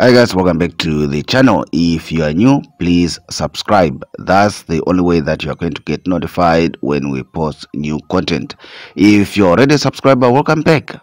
Hi guys, welcome back to the channel. If you are new, please subscribe. That's the only way that you are going to get notified when we post new content. If you're already a subscriber, welcome back.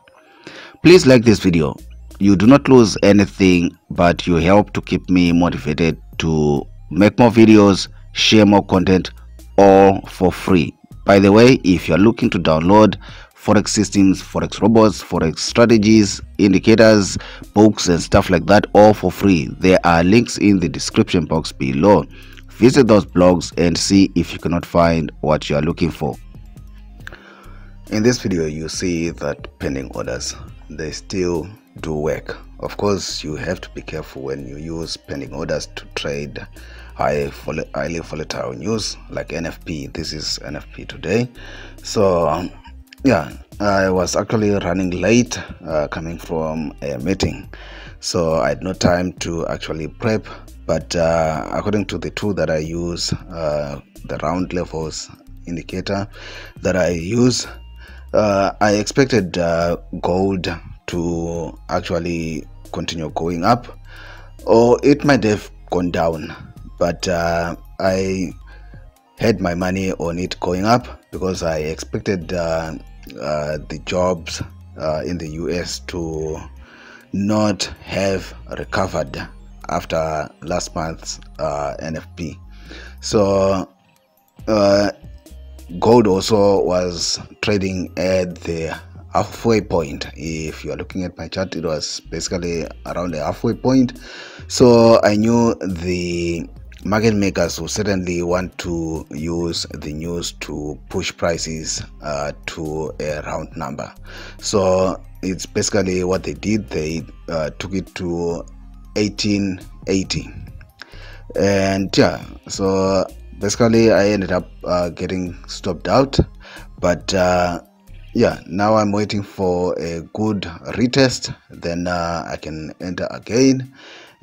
Please like this video. You do not lose anything, but you help to keep me motivated to make more videos, share more content, all for free. By the way, if you're looking to download Forex systems, Forex robots, Forex strategies, indicators, books and stuff like that, all for free, there are links in the description box below. Visit those blogs and see if you cannot find what you are looking for. In this video, you see that pending orders, they still do work. Of course, you have to be careful when you use pending orders to trade highly volatile news like NFP. This is NFP today. So yeah, I was actually running late coming from a meeting, so I had no time to actually prep, but according to the tool that I use, the round levels indicator that I use, I expected gold to actually continue going up, or it might have gone down, but I had my money on it going up because I expected the jobs in the US to not have recovered after last month's NFP. So gold also was trading at the halfway point. If you are looking at my chart, it was basically around the halfway point. So I knew the market makers will certainly want to use the news to push prices to a round number. So it's basically what they did. They took it to 1880, and yeah, so basically I ended up getting stopped out, but yeah, now I'm waiting for a good retest, then I can enter again.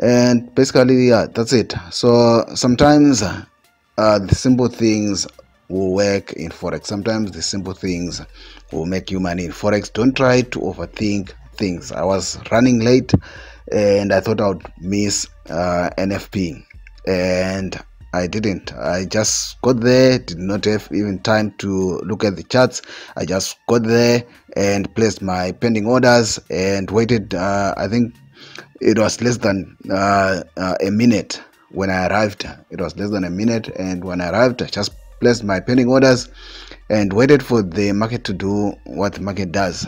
And basically, yeah, that's it. So sometimes the simple things will work in Forex. Sometimes the simple things will make you money in Forex. Don't try to overthink things. I was running late and I thought I would miss NFP, and I didn't. I just got there, did not have even time to look at the charts. I just got there and placed my pending orders and waited, I think it was less than a minute when I arrived. It was less than a minute, and when I arrived, I just placed my pending orders and waited for the market to do what the market does,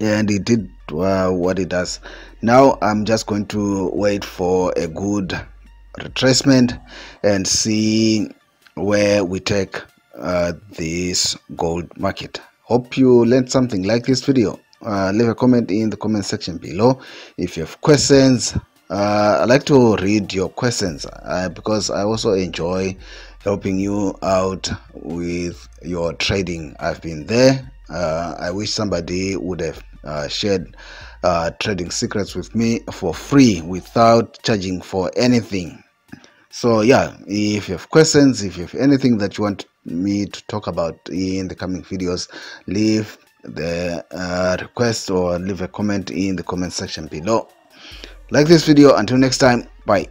and it did what it does. Now I'm just going to wait for a good retracement and see where we take this gold market. Hope you learned something. Like this video. Leave a comment in the comment section below if you have questions. I like to read your questions because I also enjoy helping you out with your trading. I've been there. I wish somebody would have shared trading secrets with me for free without charging for anything. So yeah, if you have questions, if you have anything that you want me to talk about in the coming videos, leave the request or leave a comment in the comment section below. Like this video. Until next time, bye.